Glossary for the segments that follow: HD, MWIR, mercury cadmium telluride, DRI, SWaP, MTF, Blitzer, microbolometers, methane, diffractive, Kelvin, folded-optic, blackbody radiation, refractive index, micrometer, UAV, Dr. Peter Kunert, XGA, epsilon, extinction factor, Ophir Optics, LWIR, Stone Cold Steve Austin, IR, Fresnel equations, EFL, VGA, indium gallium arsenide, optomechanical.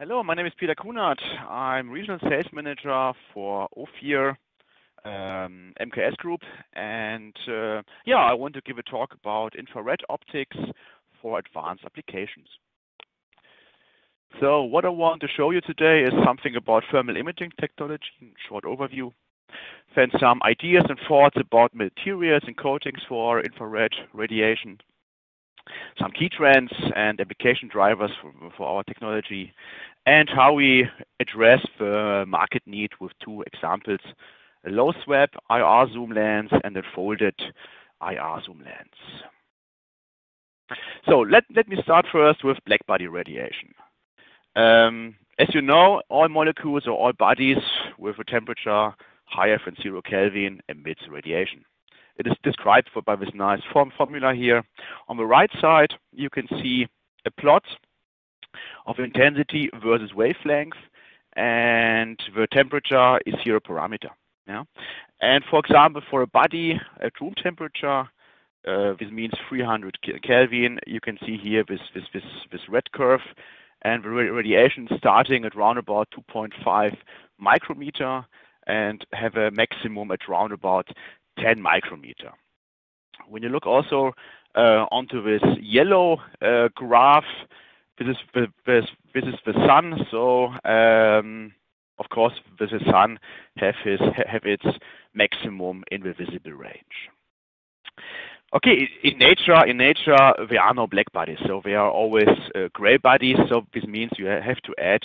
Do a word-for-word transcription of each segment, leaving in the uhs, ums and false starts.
Hello, my name is Peter Kunert. I'm Regional Sales Manager for Ophir um, M K S Group, and uh, yeah, I want to give a talk about infrared optics for advanced applications. So what I want to show you today is something about thermal imaging technology, short overview, then some ideas and thoughts about materials and coatings for infrared radiation, some key trends and application drivers for, for our technology, and how we address the market need with two examples, a low SWaP I R zoom lens and a folded I R zoom lens. So let, let me start first with blackbody radiation. Um, as you know, all molecules or all bodies with a temperature higher than zero Kelvin emits radiation. It is described for, by this nice form formula here. On the right side, you can see a plot of intensity versus wavelength, and the temperature is here a parameter. Yeah? And for example, for a body at room temperature, uh, this means three hundred Kelvin, you can see here this, this, this, this red curve, and the radiation starting at round about two point five micrometer and have a maximum at round about ten micrometer. When you look also uh, onto this yellow uh, graph, this is, the, this, this is the sun. So um, of course, this is sun have, his, have its maximum in the visible range. Okay, in nature, in nature there are no black bodies, so there are always uh, gray bodies. So this means you have to add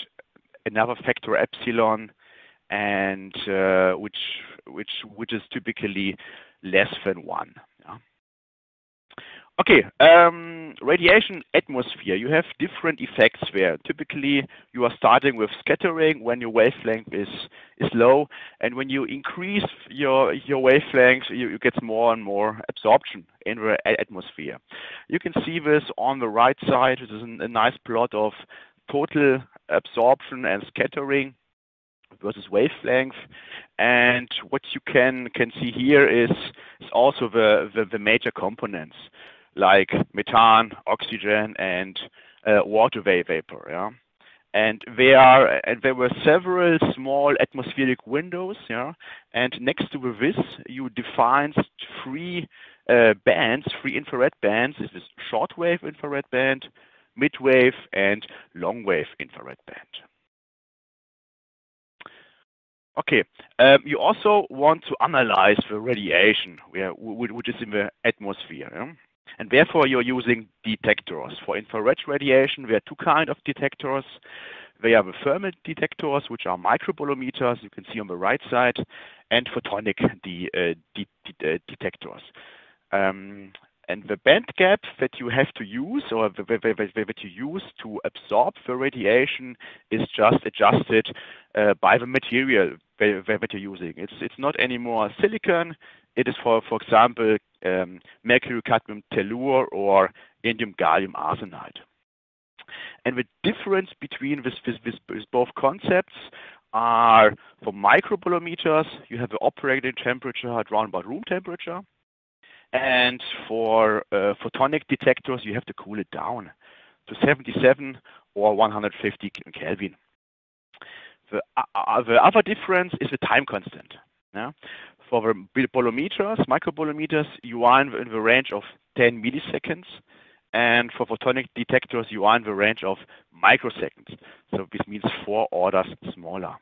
another factor epsilon, and uh, which which which is typically less than one. Yeah. Okay, um, radiation atmosphere. You have different effects there. Typically, you are starting with scattering when your wavelength is is low, and when you increase your your wavelength, you, you get more and more absorption in the atmosphere. You can see this on the right side. This is a nice plot of total absorption and scattering versus wavelength, and what you can can see here is, is also the, the the major components like methane, oxygen, and uh, water vapor. Yeah, and there are and there were several small atmospheric windows. Yeah, and next to this you define three uh, bands, three infrared bands. This is shortwave infrared band, midwave, and longwave infrared band. Okay, um, you also want to analyze the radiation yeah, which is in the atmosphere. Yeah? And therefore, you're using detectors. For infrared radiation, there are two kinds of detectors. They are the thermal detectors, which are microbolometers, you can see on the right side, and photonic de uh, de de uh, detectors. Um, and the band gap that you have to use, or that you use to absorb the radiation, is just adjusted uh, by the material that you're using. It's, it's not anymore silicon. It is, for, for example, um, mercury cadmium telluride or indium gallium arsenide. And the difference between this, this, this, this both concepts are, for microbolometers, you have the operating temperature at round about room temperature. And for uh, photonic detectors, you have to cool it down to seventy-seven or one hundred fifty Kelvin. The, uh, the other difference is the time constant. Yeah? For the bolometers, microbolometers, you are in the, in the range of ten milliseconds. And for photonic detectors, you are in the range of microseconds. So this means four orders smaller.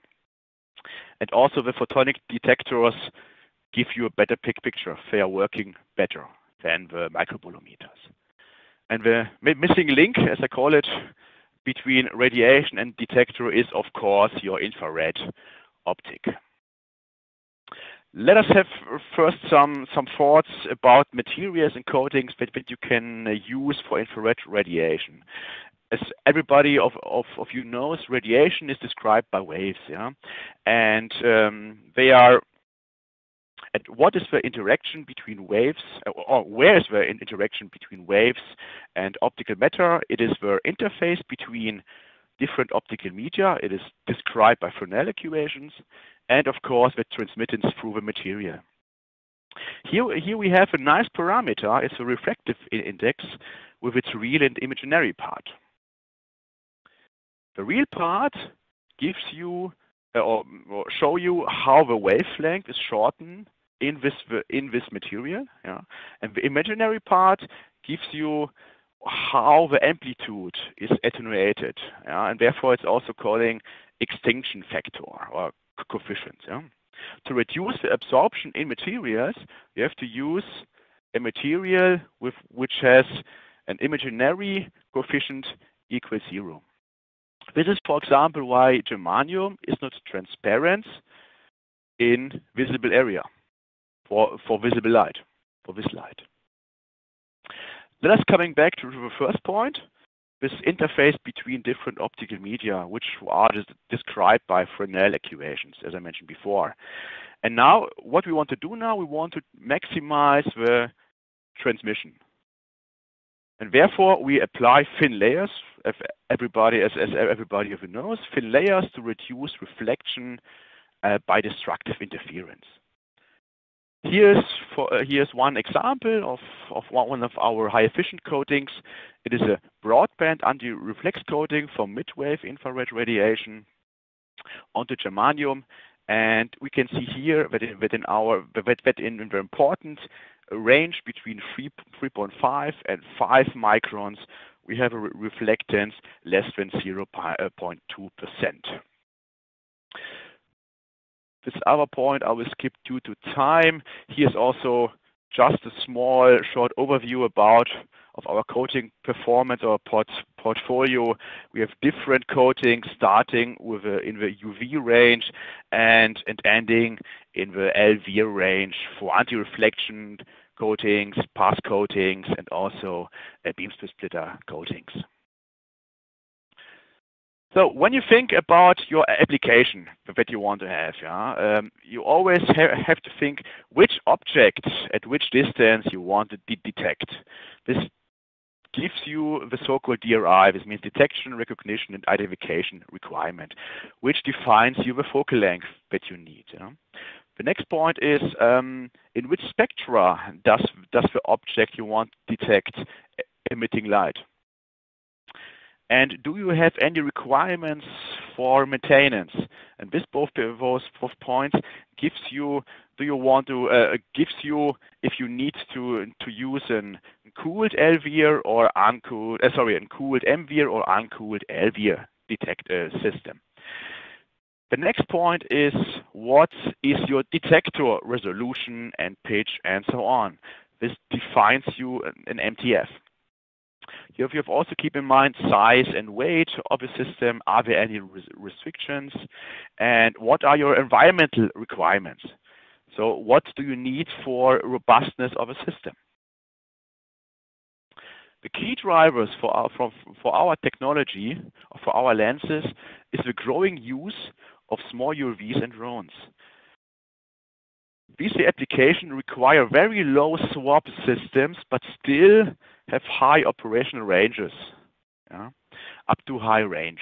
And also the photonic detectors give you a better picture. They are working better than the microbolometers. And the missing link, as I call it, between radiation and detector is, of course, your infrared optic. Let us have first some, some thoughts about materials and coatings that, that you can use for infrared radiation. As everybody of, of, of you knows, radiation is described by waves. Yeah? And um, they are And what is the interaction between waves, or where is the interaction between waves and optical matter? It is the interface between different optical media. It is described by Fresnel equations, and of course the transmittance through the material. Here, here we have a nice parameter. It's a refractive index with its real and imaginary part. The real part gives you uh, or, or show you how the wavelength is shortened in this in this material, yeah? And the imaginary part gives you how the amplitude is attenuated, yeah? And therefore it's also calling extinction factor or coefficient. Yeah? To reduce the absorption in materials, you have to use a material with which has an imaginary coefficient equals zero. This is, for example, why germanium is not transparent in visible area for, for visible light, for this light. Let us coming back to the first point, this interface between different optical media, which are described by Fresnel equations, as I mentioned before. And now, what we want to do now, we want to maximize the transmission. And therefore, we apply thin layers, if everybody, as, as everybody of you knows, thin layers to reduce reflection uh, by destructive interference. Here's, for, uh, here's one example of, of one of our high-efficient coatings. It is a broadband anti-reflex coating for mid-wave infrared radiation onto germanium. And we can see here that in, that in, our, that, that in the important range between three point five and five microns, we have a re reflectance less than zero point two percent. This other point I will skip due to time. Here's also just a small short overview about of our coating performance or port portfolio. We have different coatings starting with a, in the U V range and, and ending in the L W I R range for anti-reflection coatings, pass coatings, and also uh, beam splitter coatings. So when you think about your application that you want to have, yeah, um, you always ha have to think which object at which distance you want to de detect. This gives you the so-called D R I, this means detection, recognition, and identification requirement, which defines you the focal length that you need. Yeah. The next point is um, in which spectra does, does the object you want to detect emitting light? And do you have any requirements for maintenance? And this both those both points gives you do you want to uh, gives you if you need to to use an cooled L W I R or uncooled uh, sorry an cooled M W I R or uncooled L W I R detect uh, system. The next point is what is your detector resolution and pitch and so on. This defines you an M T F. You have also keep in mind size and weight of the system. Are there any restrictions? And what are your environmental requirements? So what do you need for robustness of a system? The key drivers for our, for, for our technology, for our lenses, is the growing use of small U Vs and drones. These applications require very low SWaP systems, but still have high operational ranges, yeah, up to high range.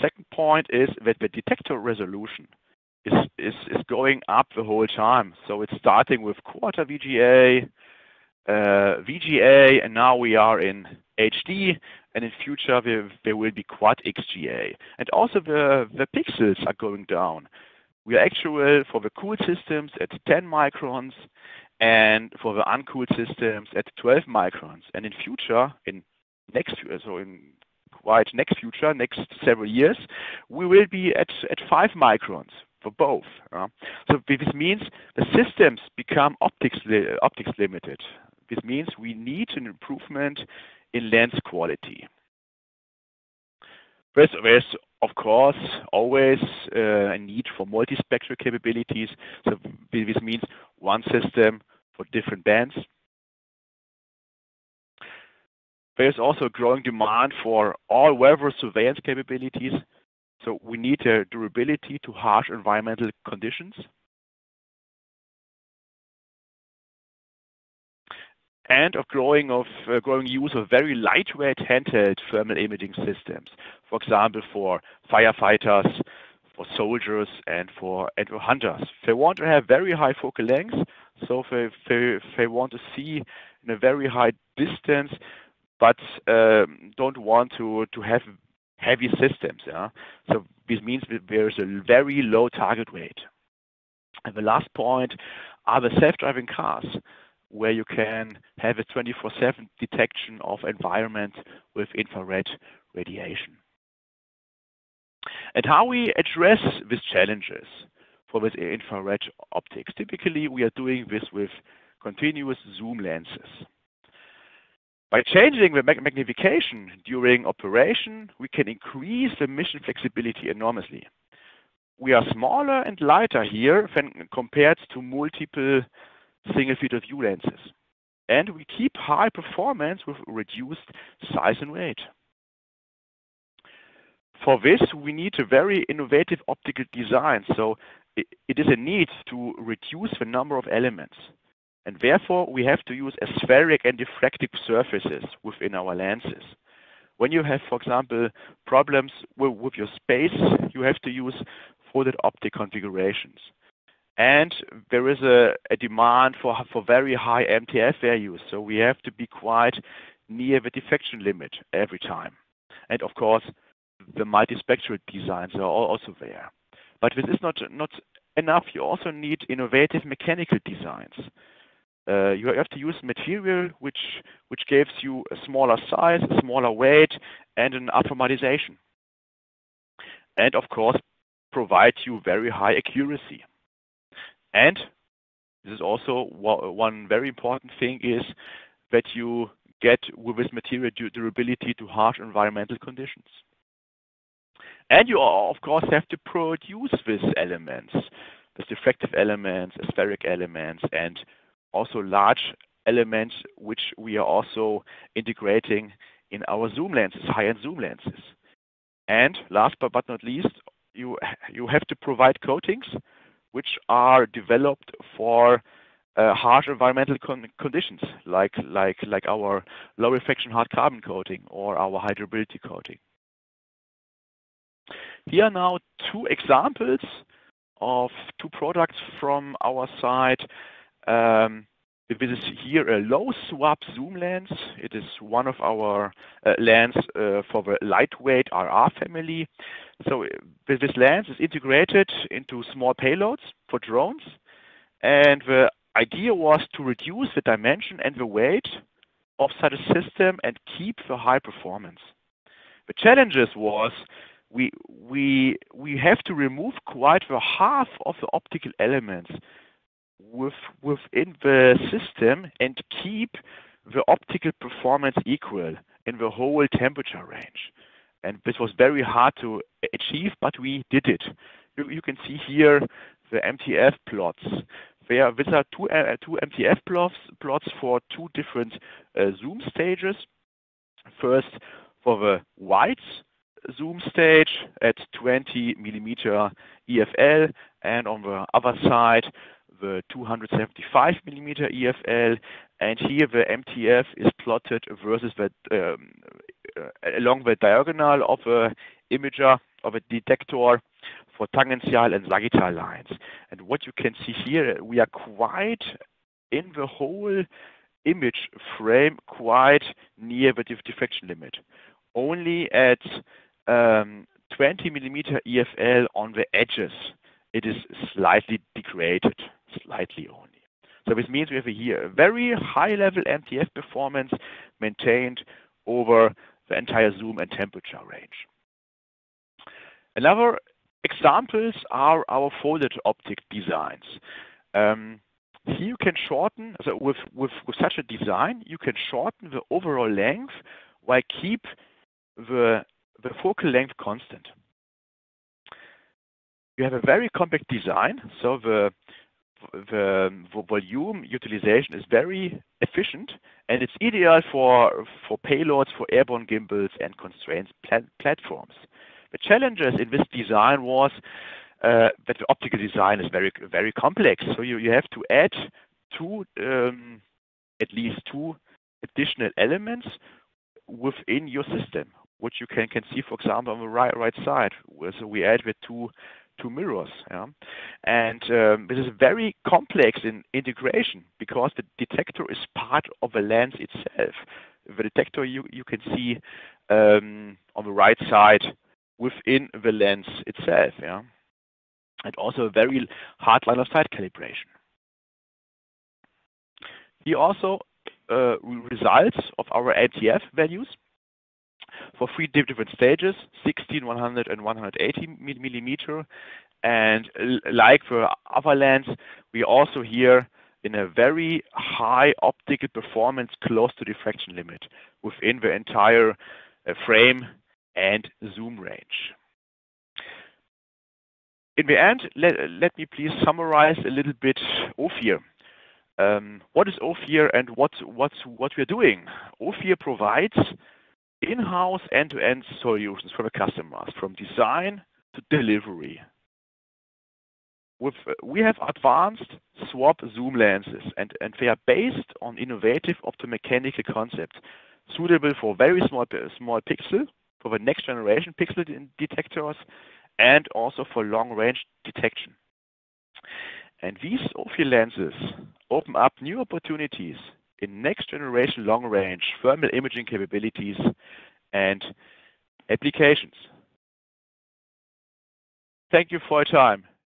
Second point is that the detector resolution is, is, is going up the whole time. So it's starting with quarter V G A, uh, V G A, and now we are in H D, and in future there, there will be quad X G A. And also the, the pixels are going down. We are actual for the cooled systems at ten microns and for the uncooled systems at twelve microns. And in future, in next so in quite next future, next several years, we will be at, at five microns for both. Uh, so this means the systems become optics, li optics limited. This means we need an improvement in lens quality. There's, there's of course, always uh, a need for multispectral capabilities. So this means one system for different bands. There's also a growing demand for all-weather surveillance capabilities. So we need a durability to harsh environmental conditions. And of growing of uh, growing use of very lightweight handheld thermal imaging systems, for example, for firefighters, for soldiers, and for and for hunters. They want to have very high focal lengths, so they, they they want to see in a very high distance. but uh, don't want to, to have heavy systems. Yeah? So this means that there is a very low target weight. And the last point are the self-driving cars, where you can have a twenty-four seven detection of environment with infrared radiation. And how we address these challenges for this infrared optics. Typically, we are doing this with continuous zoom lenses. By changing the mag magnification during operation, we can increase the mission flexibility enormously. We are smaller and lighter here than compared to multiple single field of view lenses. And we keep high performance with reduced size and weight. For this, we need a very innovative optical design. So it, it is a need to reduce the number of elements. And therefore, we have to use aspheric and diffractive surfaces within our lenses. When you have, for example, problems with, with your space, you have to use folded optic configurations. And there is a, a demand for, for very high M T F values. So we have to be quite near the diffraction limit every time. And of course, the multispectral designs are also there. But this is not, not enough. You also need innovative mechanical designs. Uh, you have to use material which, which gives you a smaller size, a smaller weight, and an atomization. And of course, provides you very high accuracy. And this is also one very important thing is that you get with this material durability to harsh environmental conditions. And you, of course, have to produce these elements, these diffractive elements, aspheric elements, and also large elements, which we are also integrating in our zoom lenses, high-end zoom lenses. And last but not least, you, you have to provide coatings, which are developed for uh, harsh environmental con conditions, like, like, like our low refraction hard carbon coating or our hydrobility coating. Here are now two examples of two products from our side. Um, this is here a low SWaP zoom lens. It is one of our uh, lens uh, for the lightweight R R family. So this lens is integrated into small payloads for drones. And the idea was to reduce the dimension and the weight of such a system and keep the high performance. The challenges was we, we, we have to remove quite the half of the optical elements with, within the system and keep the optical performance equal in the whole temperature range. And this was very hard to achieve, but we did it. You, you can see here the M T F plots. They are, these are two, uh, two M T F plots, plots for two different uh, zoom stages. First, for the whites, zoom stage at twenty millimeter E F L, and on the other side the two hundred seventy-five millimeter E F L, and here the M T F is plotted versus that um, along the diagonal of a imager of a detector for tangential and sagittal lines. And what you can see here, we are quite in the whole image frame, quite near the diffraction limit. Only at Um, twenty millimeter E F L on the edges, it is slightly degraded, slightly only. So this means we have a here a very high-level M T F performance maintained over the entire zoom and temperature range. Another examples are our folded optic designs. Um, here you can shorten, so with, with, with such a design, you can shorten the overall length while keep the the focal length constant. You have a very compact design, so the, the, the volume utilization is very efficient, and it's ideal for, for payloads, for airborne gimbals and constrained plat platforms. The challenges in this design was uh, that the optical design is very, very complex, so you, you have to add two, um, at least two additional elements within your system, which you can, can see, for example, on the right, right side. So we add the two, two mirrors. Yeah? And um, this is very complex in integration because the detector is part of the lens itself. the detector, you, you can see um, on the right side within the lens itself, yeah? And also a very hard line of sight calibration. Here also uh, results of our M T F values for three different stages, sixteen, one hundred, and one hundred eighty millimeter. And like for other lens, we also here in a very high optical performance close to diffraction limit within the entire uh, frame and zoom range. In the end, let, let me please summarize a little bit Ophir. Um, what is Ophir and what, what, what we're doing? Ophir provides in-house end-to-end solutions for the customers, from design to delivery. With, uh, we have advanced SWaP zoom lenses, and, and they are based on innovative optomechanical concepts, suitable for very small, small pixel, for the next generation pixel detectors, and also for long-range detection. And these Ophir lenses open up new opportunities in next-generation long-range thermal imaging capabilities and applications. Thank you for your time.